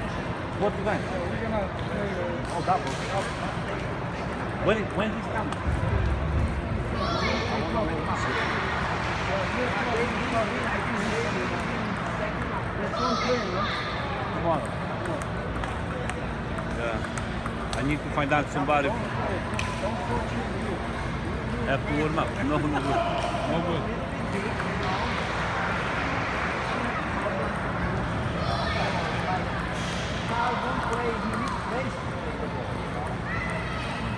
What do you think? We're gonna. Oh, that was. When he's coming? Tomorrow. Yeah. I need to find out somebody. Have to warm up. No, no good. No good. Don't play. You need to play.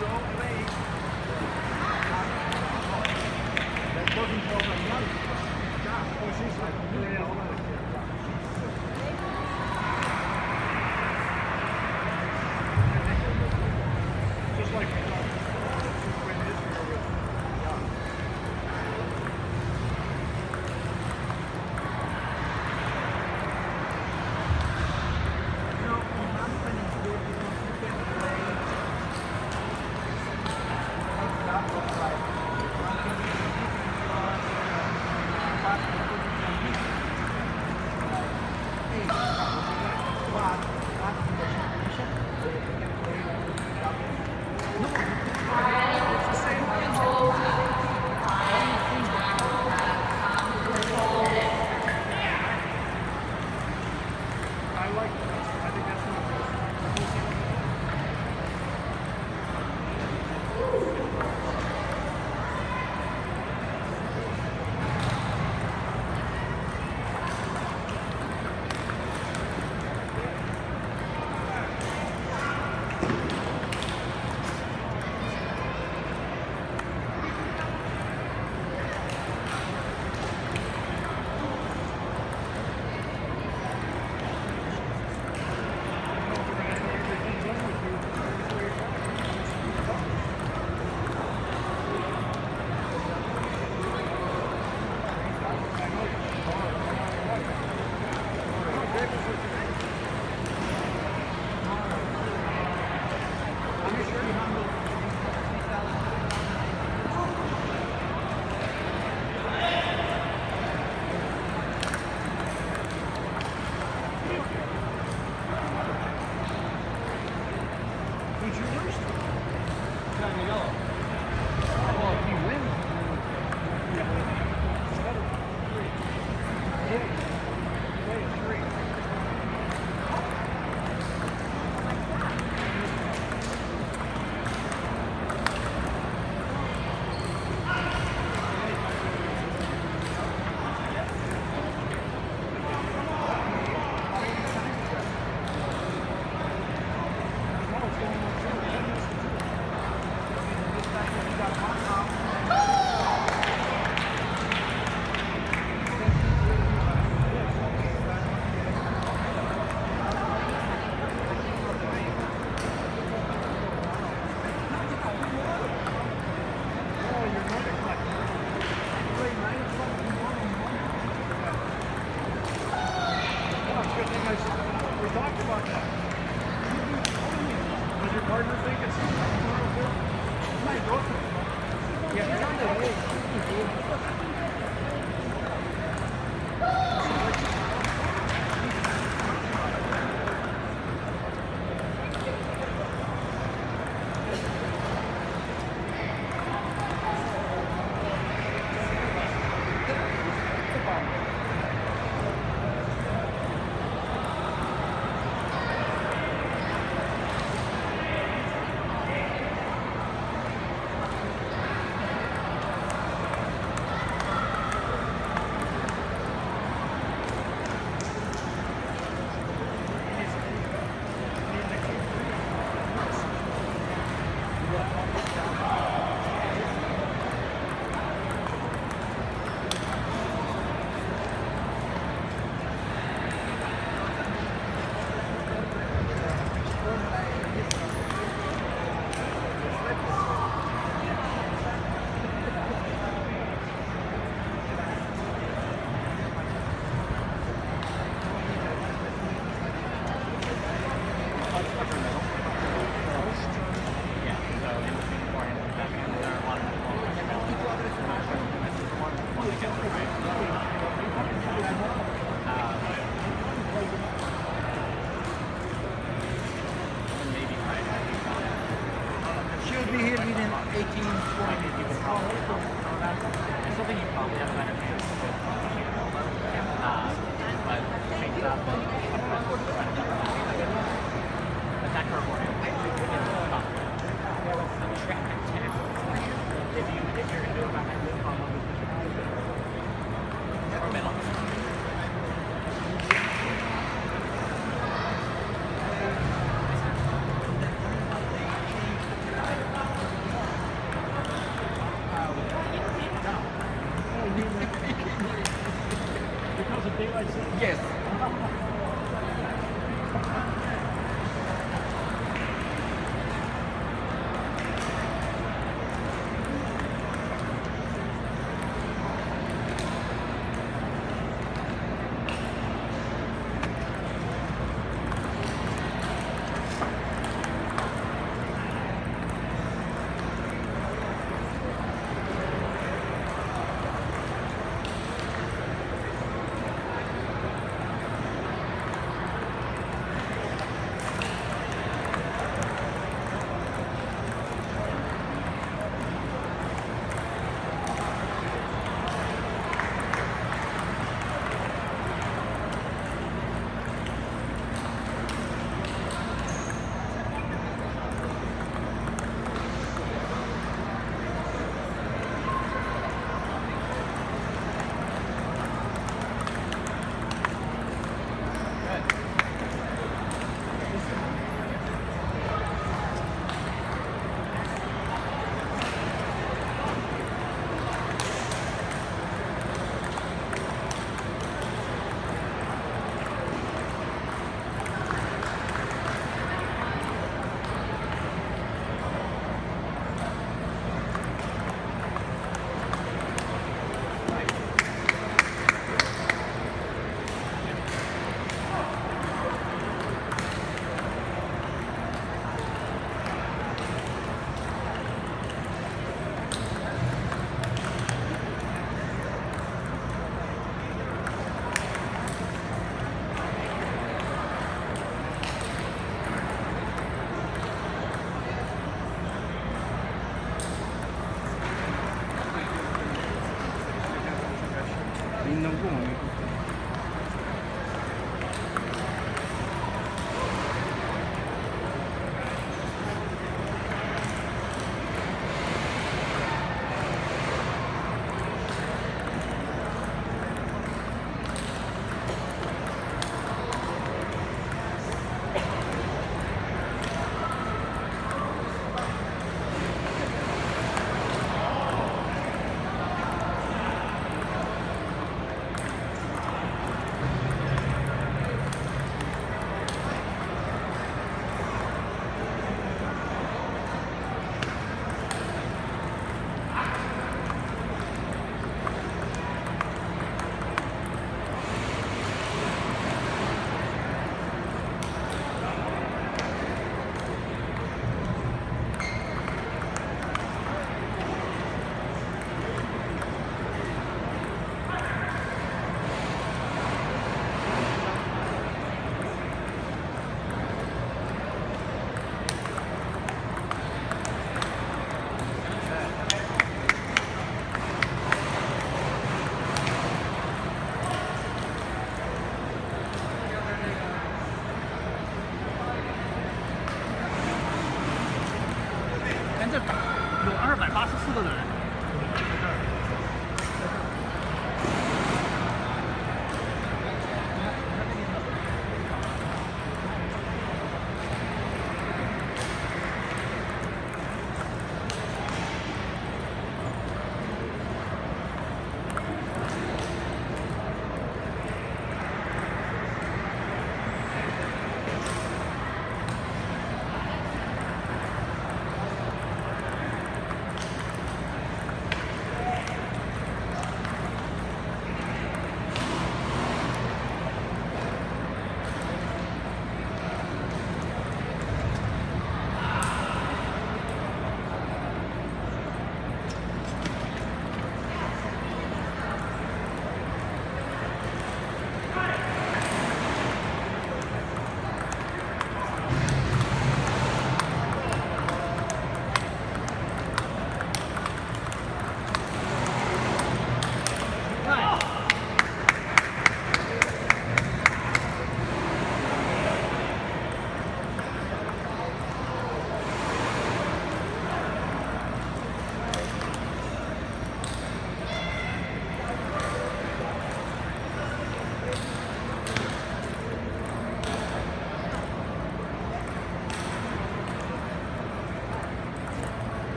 Don't play. That doesn't go like that. Yeah, or she's like, just like that. be here within 18 to 20 minutes. It's something you probably have a better chance to yes.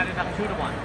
have it back 2-1.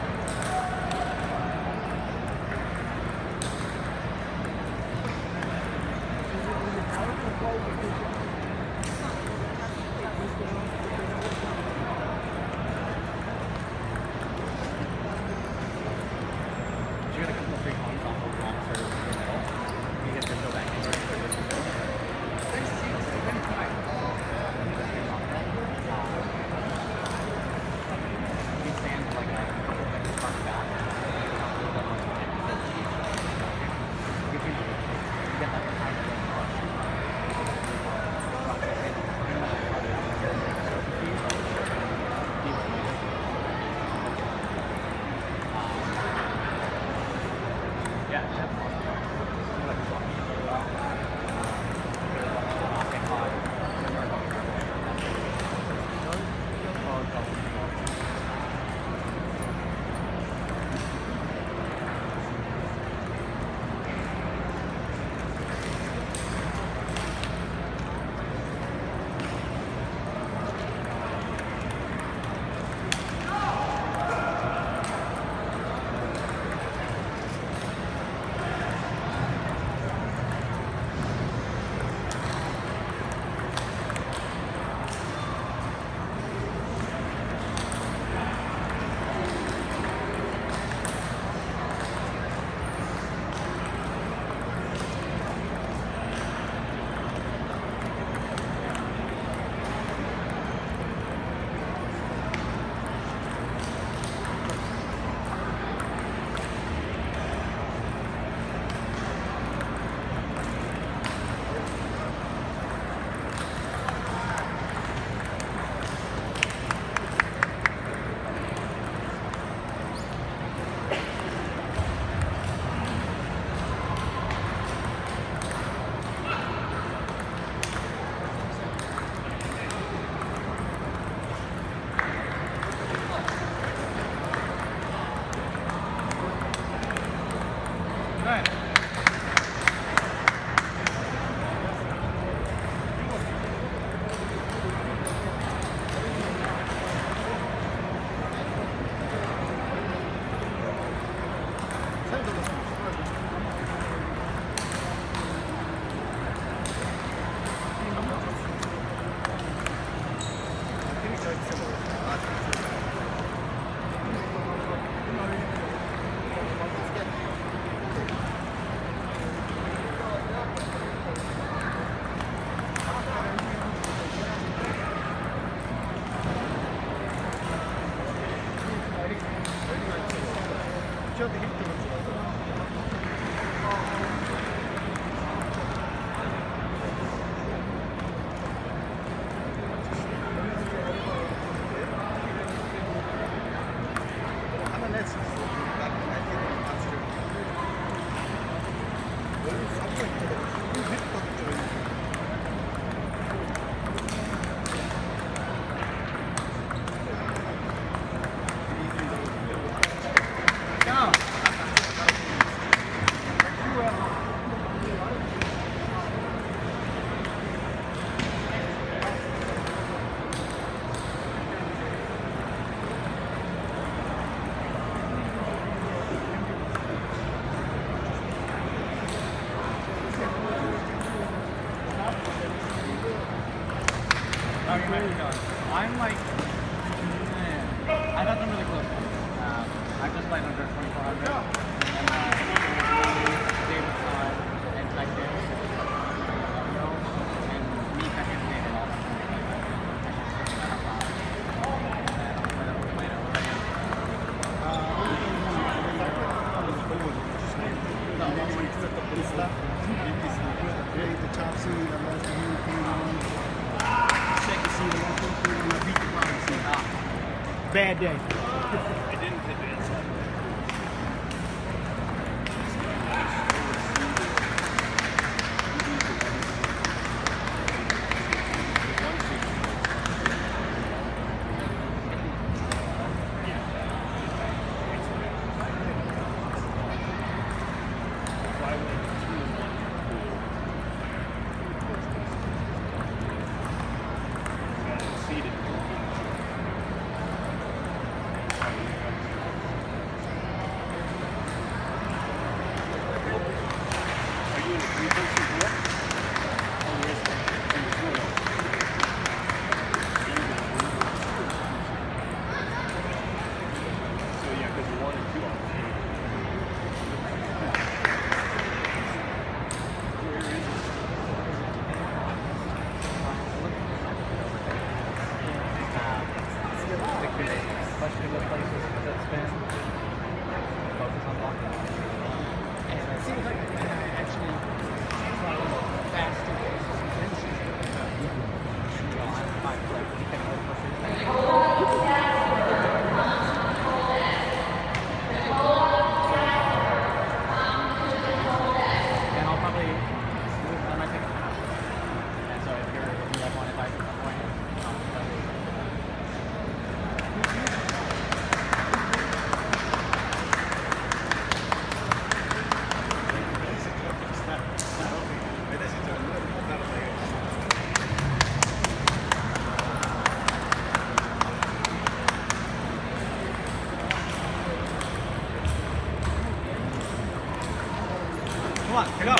I'm like, I got them really close. I just played under 2400. And David and like this. And me kind of made it all. Bad day. I didn't hit the inside. Come on, get up.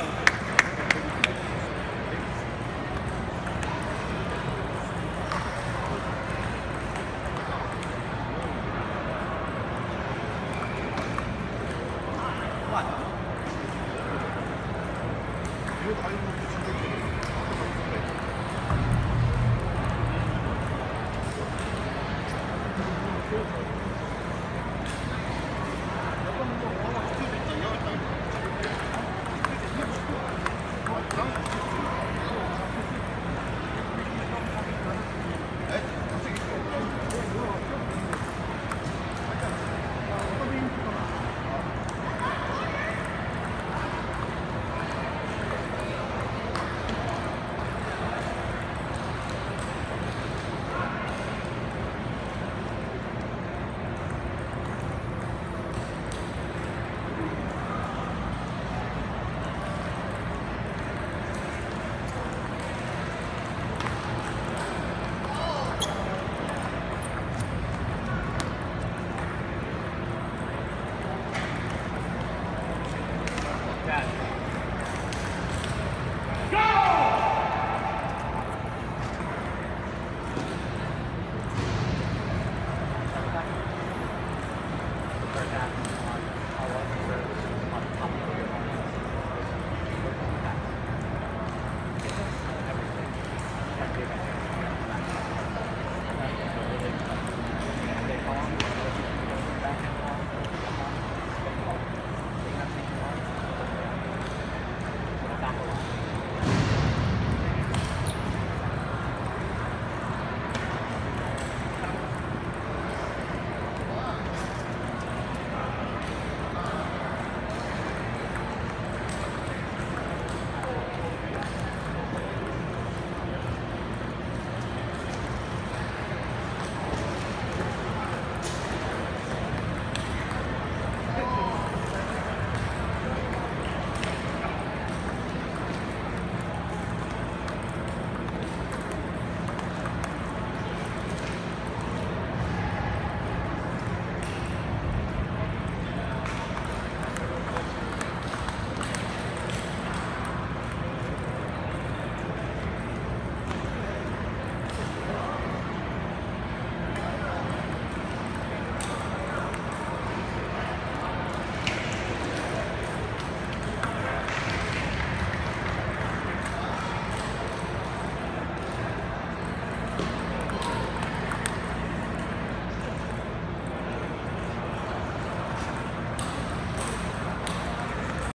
Come on.